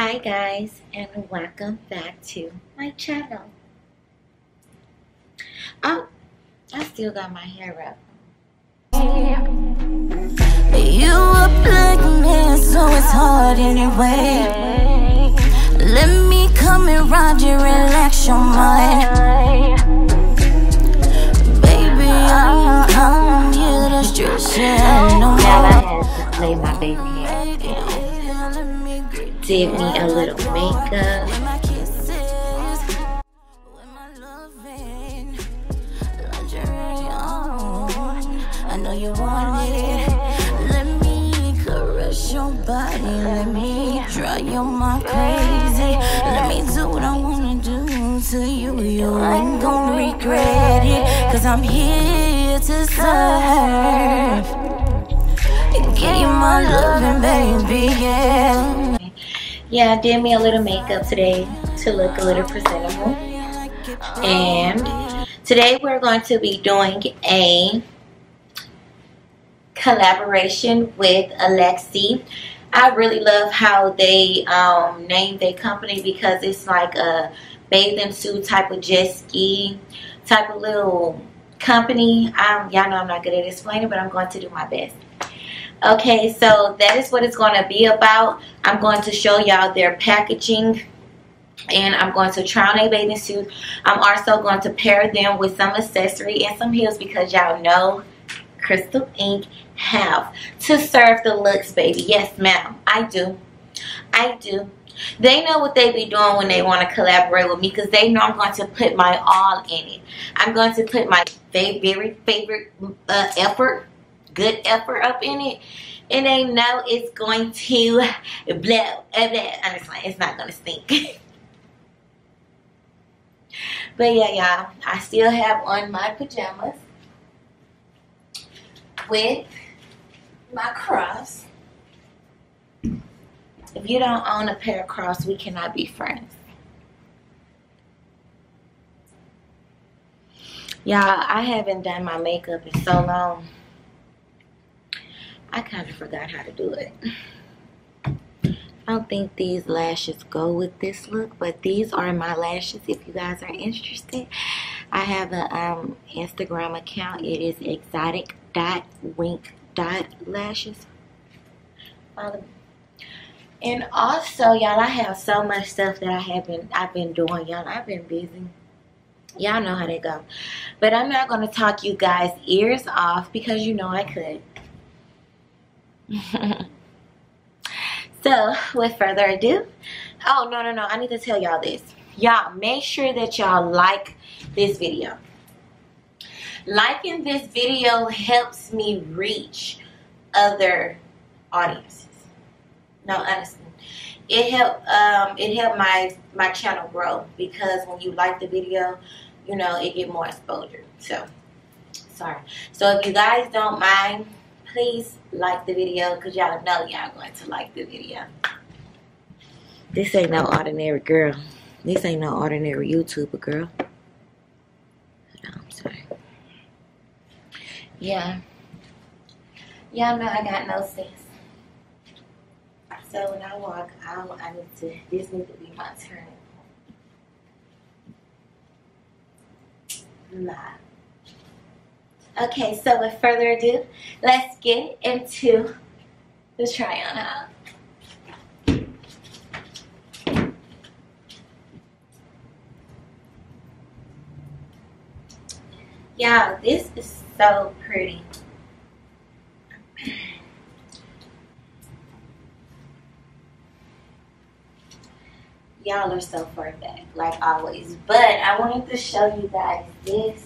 Hi guys, and welcome back to my channel. Oh, I still got my hair up. You up like me, so it's hard anyway. Let me come and ride you, relax your mind. Baby, I'm here to stress you no more. Now I have to play my baby again. Did me a little makeup. I know you want it. Let me caress your body. Let me drive your mind crazy. Let me do what I wanna do to you. You ain't gonna regret it. 'Cause I'm here to serve. Give you my loving, baby, yeah. Yeah, I did me a little makeup today to look a little presentable. And today we're going to be doing a collaboration with Axesea. I really love how they named their company because it's like a bathing suit type of jet ski type of little company. Y'all know I'm not good at explaining, but I'm going to do my best. Okay, so that is what it's going to be about. I'm going to show y'all their packaging, and I'm going to try on a bathing suit. I'm also going to pair them with some accessory and some heels because y'all know Crystal Ink have to serve the looks, baby. Yes, ma'am. I do. They know what they be doing when they want to collaborate with me because they know I'm going to put my all in it. I'm going to put my very favorite good effort up in it, and they know it's going to blow. Honestly, it's not gonna stink. But yeah, y'all, I still have on my pajamas with my cross. If you don't own a pair of cross, we cannot be friends. Y'all, I haven't done my makeup in so long. I kind of forgot how to do it. I don't think these lashes go with this look, but these are my lashes if you guys are interested. I have an Instagram account. It is exotic.wink.lashes. And also, y'all, I have so much stuff that I've been doing, y'all. I've been busy. Y'all know how they go. But I'm not going to talk you guys' ears off because you know I could. So with further ado, oh no, I need to tell y'all this. Y'all, make sure that y'all like this video. Liking this video helps me reach other audiences. No, honestly, it helped my channel grow because when you like the video, you know, it get more exposure. So sorry, so if you guys don't mind, please like the video because y'all know y'all going to like the video. This ain't no ordinary girl. This ain't no ordinary YouTuber girl. No, I'm sorry. Yeah. Y'all know I got no sense. So when I walk, this needs to be my turn. Nah. Okay, so with further ado, let's get into the try on haul. Y'all, this is so pretty. Y'all are so far back, like always. But I wanted to show you guys this.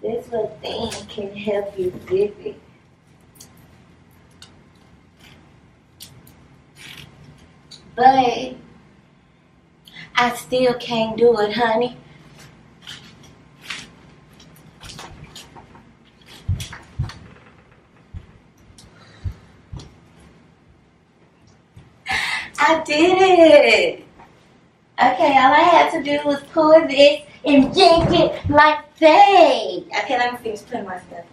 This little thing can help you dip it but I still can't do it, honey. I did it. Okay, all I had to do was pull this and yank it like that. Okay, let me finish putting my stuff on.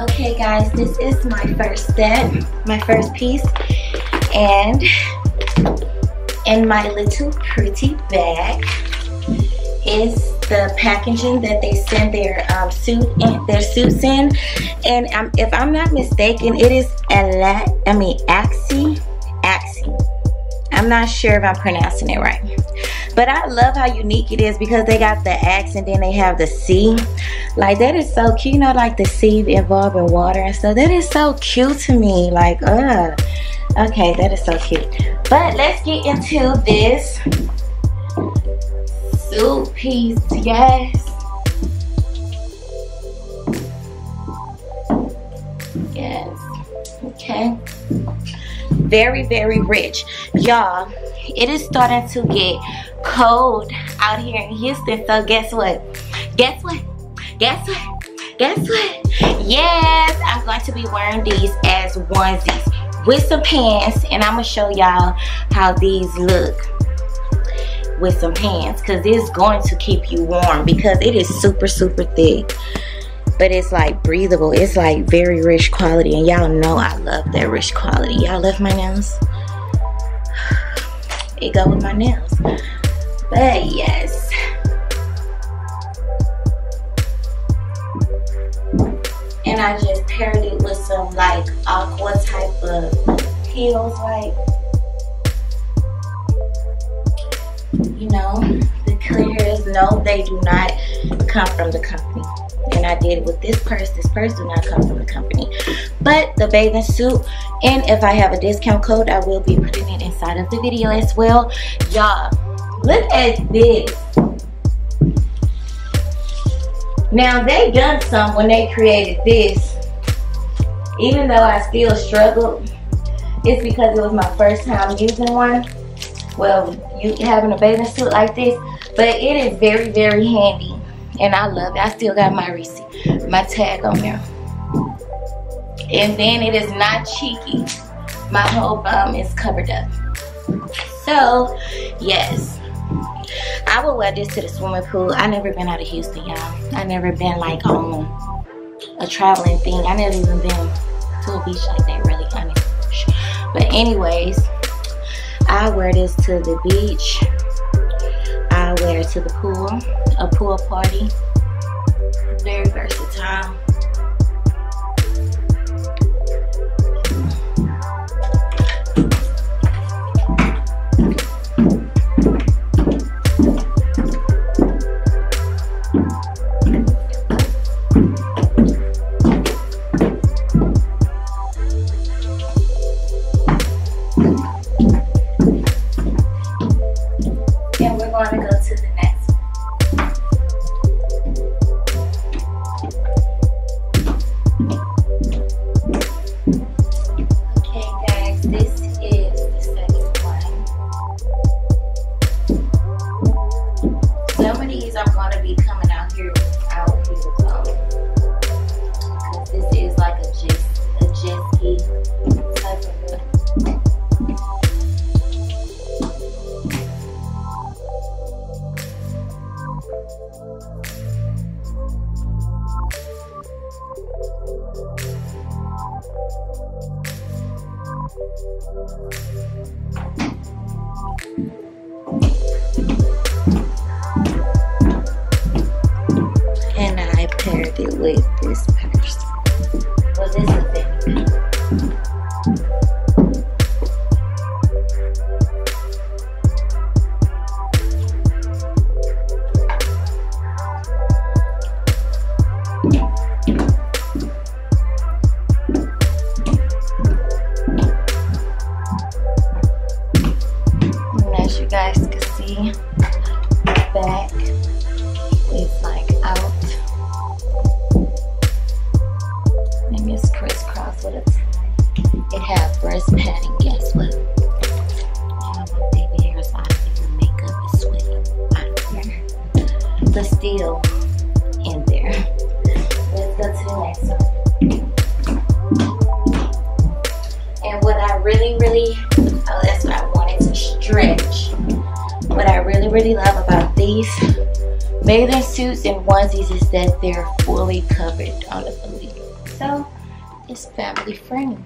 Okay guys, this is my first step, my first piece, and in my little pretty bag is the packaging that they send their suits in, and if I'm not mistaken, it is Axesea. I'm not sure if I'm pronouncing it right, but I love how unique it is because they got the axe and then they have the sea. Like, that is so cute, you know, like the sea involved in water and stuff. That is so cute to me. Like, okay, that is so cute. But let's get into this suit piece, yes. Yes, okay. Very, very rich, y'all. It is starting to get cold out here in Houston, so guess what? Guess what? Guess what? Guess what? Yes, I'm going to be wearing these as onesies with some pants, and I'm gonna show y'all how these look with some pants, because it's going to keep you warm because it is super, super thick. But it's like breathable. It's like very rich quality. And y'all know I love that rich quality. Y'all love my nails. It go with my nails. But yes. And I just paired it with some like aqua type of heels. Like, you know, the clears, no, they do not come from the company. And I did it with this purse. This purse do not come from the company. But the bathing suit, and if I have a discount code, I will be putting it inside of the video as well. Y'all, look at this. Now, they done some when they created this. Even though I still struggled, it's because it was my first time using one. Well, you having a bathing suit like this, but it is very, very handy. And I love it. I still got my receipt, my tag on there. And then it is not cheeky. My whole bum is covered up. So, yes. I would wear this to the swimming pool. I never been out of Houston, y'all. I never been like on a traveling thing. I never even been to a beach like that, really, honey. But anyways, I wear this to the beach. I wear it to the pool, a pool party. Very versatile. To the next one. And I paired it with this purse. Well, this is a baby. And as you guys can see, the back is like out. And it's crisscrossed with a tie. It has breast padding, guess what? And my baby hair is out and the makeup is sweating out here. But still in there. Let's go to the next one. And what I really, oh, that's what I wanted to stretch. What I really love about these bathing suits and onesies is that they're fully covered on the booty. So it's family friendly.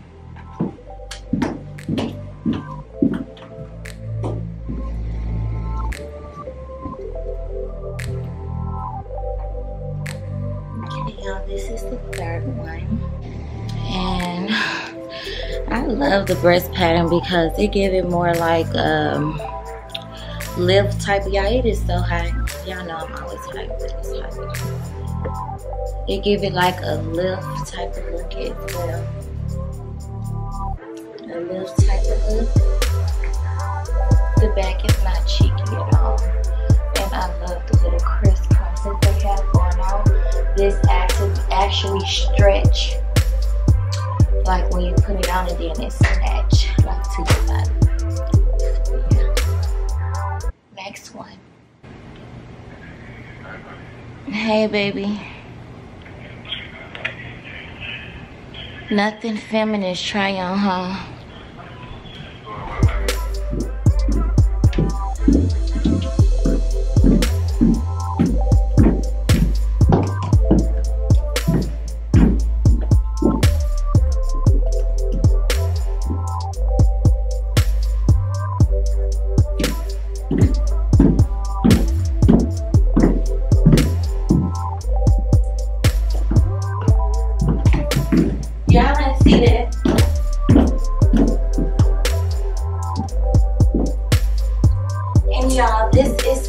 Okay, y'all, this is the third one. And I love the breast pattern because they give it more like lift type. Y'all, it is so high. Y'all know I'm always high, but it's high. It give it like a lift type of look as well. A lift type of look. The back is not cheeky at all. And I love the little crisscrosses they have going on. This actually stretch. Like when you put it on and then it snatch like to your body. Next one. Hey, baby. Nothing feminist, try on, huh?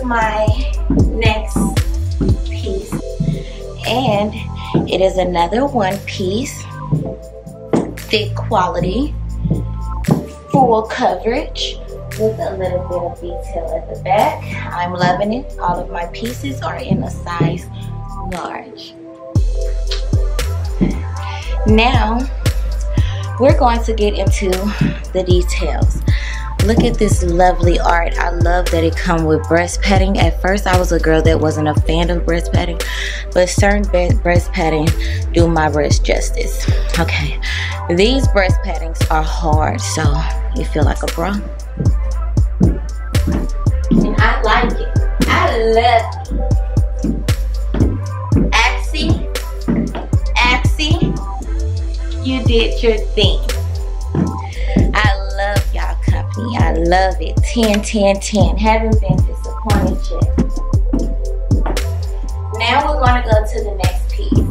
My next piece, and it is another one piece, thick quality, full coverage with a little bit of detail at the back. I'm loving it. All of my pieces are in a size large. Now we're going to get into the details. Look at this lovely art. I love that it comes with breast padding. At first I was a girl that wasn't a fan of breast padding, but certain breast padding do my breast justice. Okay, these breast paddings are hard, so you feel like a bra. And I like it. I love it. Axesea, you did your thing. I love it. 10, 10, 10. Haven't been disappointed yet. Now we're going to go to the next piece.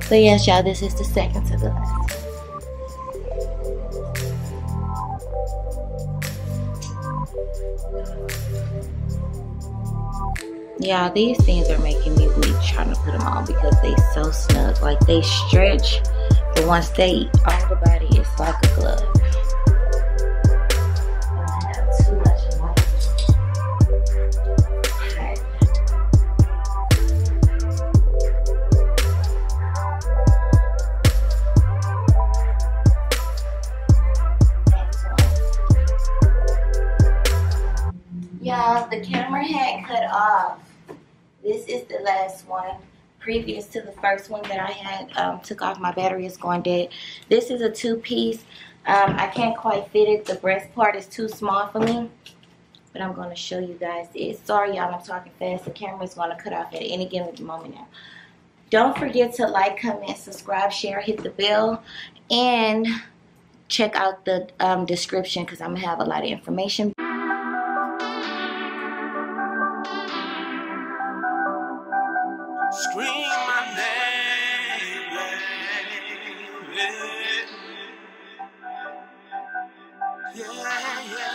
So yes, y'all, this is the second to the last. Y'all, these things are making me weak trying to put them on because they so snug. Like, they stretch And once they eat all the body, it's like a glove. Y'all, the camera had cut off. This is the last one. Previous to the first one that I had took off, my battery is going dead. This is a two-piece. I can't quite fit it. The breast part is too small for me, but I'm going to show you guys it. Sorry, y'all, I'm talking fast. The camera is going to cut off at any given moment now. Don't forget to like, comment, subscribe, share, hit the bell, and check out the description because I'm going to have a lot of information. Scream my name, yeah, yeah, yeah.